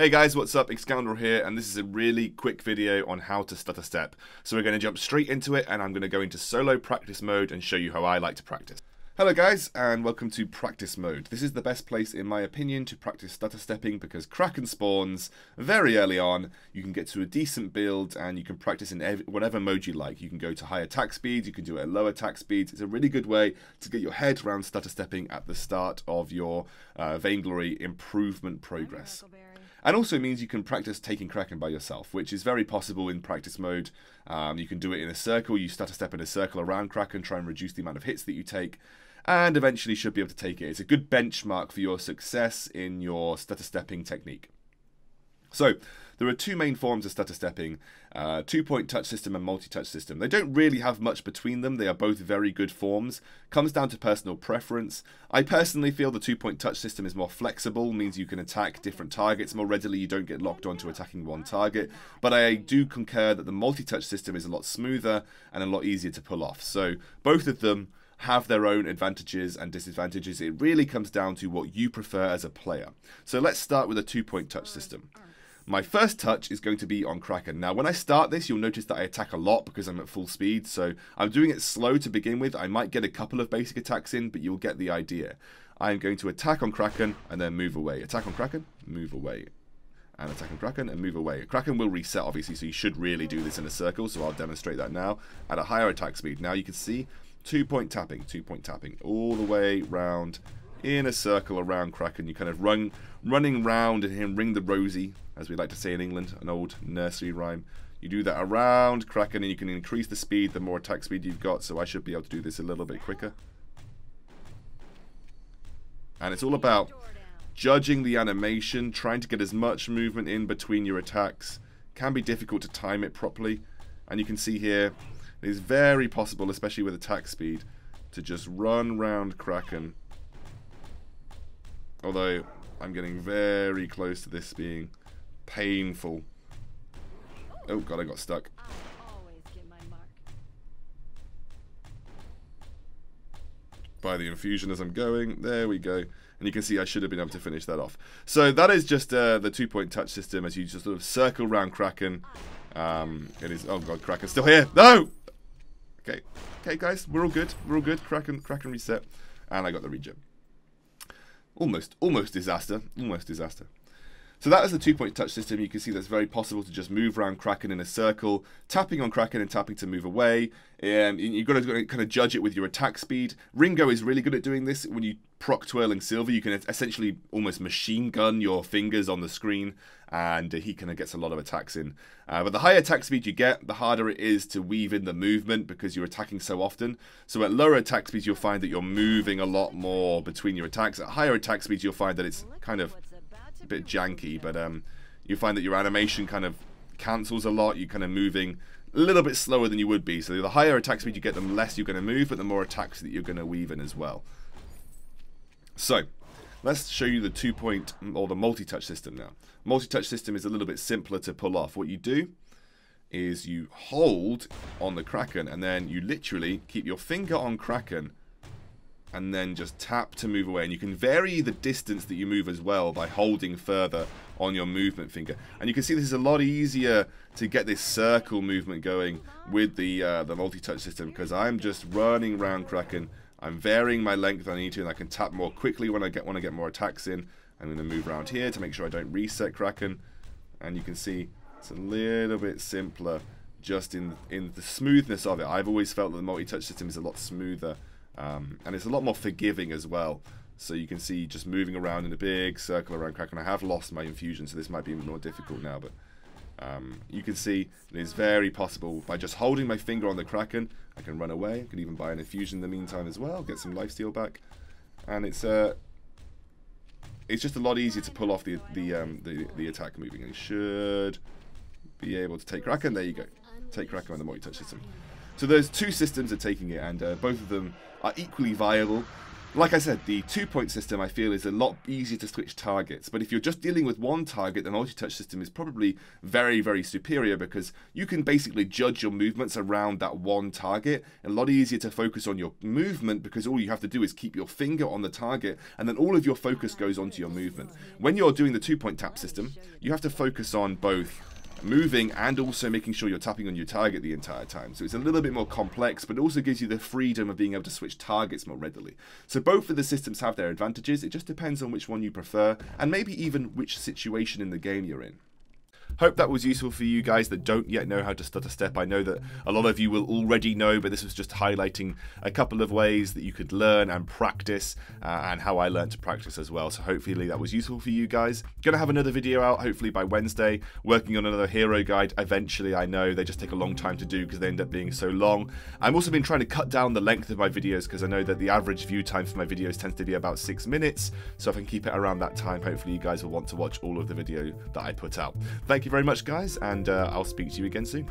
Hey guys, what's up? Excoundrel here, and this is a really quick video on how to stutter step. So we're going to jump straight into it, and I'm going to go into solo practice mode and show you how I like to practice. Hello guys, and welcome to practice mode. This is the best place, in my opinion, to practice stutter stepping because Kraken spawns very early on. You can get to a decent build, and you can practice in whatever mode you like. You can go to high attack speeds, you can do it at low attack speeds. It's a really good way to get your head around stutter stepping at the start of your Vainglory improvement progress. And also means you can practice taking Kraken by yourself, which is very possible in practice mode. You can do it in a circle, you stutter step in a circle around Kraken, try and reduce the amount of hits that you take, and eventually should be able to take it. It's a good benchmark for your success in your stutter stepping technique. So, there are two main forms of stutter stepping, two-point touch system and multi-touch system. They don't really have much between them. They are both very good forms. Comes down to personal preference. I personally feel the two-point touch system is more flexible, means you can attack different targets more readily. You don't get locked onto attacking one target. But I do concur that the multi-touch system is a lot smoother and a lot easier to pull off. So both of them have their own advantages and disadvantages. It really comes down to what you prefer as a player. So let's start with a two-point touch system. My first touch is going to be on Kraken. Now, when I start this, you'll notice that I attack a lot because I'm at full speed, so I'm doing it slow to begin with. I might get a couple of basic attacks in, but you'll get the idea. I'm going to attack on Kraken and then move away. Attack on Kraken, move away. And attack on Kraken and move away. Kraken will reset, obviously, so you should really do this in a circle, so I'll demonstrate that now at a higher attack speed. Now you can see two-point tapping, all the way round in a circle around Kraken. You kind of running round and him ring the rosy, as we like to say in England, an old nursery rhyme. You do that around Kraken and you can increase the speed the more attack speed you've got, so I should be able to do this a little bit quicker. And it's all about judging the animation, trying to get as much movement in between your attacks. Can be difficult to time it properly, and you can see here it is very possible, especially with attack speed, to just run round Kraken. Although, I'm getting very close to this being painful. Oh god, I got stuck. By the infusion as I'm going. There we go. And you can see I should have been able to finish that off. So that is just the two-point touch system as you just sort of circle around Kraken. It is... Oh god, Kraken's still here. No! Okay. Okay, guys. We're all good. We're all good. Kraken reset. And I got the regen. Almost disaster. Almost disaster. So that is the two-point touch system. You can see that's very possible to just move around Kraken in a circle, tapping on Kraken and tapping to move away. You've got to kind of judge it with your attack speed. Ringo is really good at doing this. When you proc Twirling Silver, you can essentially almost machine gun your fingers on the screen, and he kind of gets a lot of attacks in. But the higher attack speed you get, the harder it is to weave in the movement because you're attacking so often. So at lower attack speeds, you'll find that you're moving a lot more between your attacks. At higher attack speeds, you'll find that it's kind of a bit janky, but you find that your animation kind of cancels a lot. You're kind of moving a little bit slower than you would be. So the higher attack speed you get, the less you're going to move, but the more attacks that you're going to weave in as well. So let's show you the two-point or the multi-touch system now. Multi-touch system is a little bit simpler to pull off. What you do is you hold on the Kraken and then you literally keep your finger on Kraken and then just tap to move away. And you can vary the distance that you move as well by holding further on your movement finger. And you can see this is a lot easier to get this circle movement going with the multi-touch system because I'm just running around Kraken. I'm varying my length I need to, and I can tap more quickly when I want to get more attacks in. I'm going to move around here to make sure I don't reset Kraken. And you can see it's a little bit simpler just in the smoothness of it. I've always felt that the multi-touch system is a lot smoother. And it's a lot more forgiving as well. So you can see just moving around in a big circle around Kraken. I have lost my infusion, so this might be more difficult now. But you can see it is very possible. By just holding my finger on the Kraken, I can run away. I can even buy an infusion in the meantime as well. Get some lifesteal back. And it's just a lot easier to pull off the attack moving. And you should be able to take Kraken. There you go. Take Kraken on the multi-touch system. So those two systems are taking it, and both of them are equally viable. Like I said, the two-point system, I feel, is a lot easier to switch targets. But if you're just dealing with one target, the multi-touch system is probably very, very superior because you can basically judge your movements around that one target. A lot easier to focus on your movement because all you have to do is keep your finger on the target and then all of your focus goes onto your movement. When you're doing the two-point tap system, you have to focus on both moving and also making sure you're tapping on your target the entire time. So it's a little bit more complex, but it also gives you the freedom of being able to switch targets more readily. So both of the systems have their advantages. It just depends on which one you prefer and maybe even which situation in the game you're in. Hope that was useful for you guys that don't yet know how to stutter step. I know that a lot of you will already know, but this was just highlighting a couple of ways that you could learn and practice and how I learned to practice as well. So hopefully that was useful for you guys. Gonna have another video out hopefully by Wednesday, working on another hero guide eventually. I know they just take a long time to do because they end up being so long. I've also been trying to cut down the length of my videos because I know that the average view time for my videos tends to be about 6 minutes. So if I can keep it around that time, hopefully you guys will want to watch all of the video that I put out. Thank you very much, guys, and I'll speak to you again soon.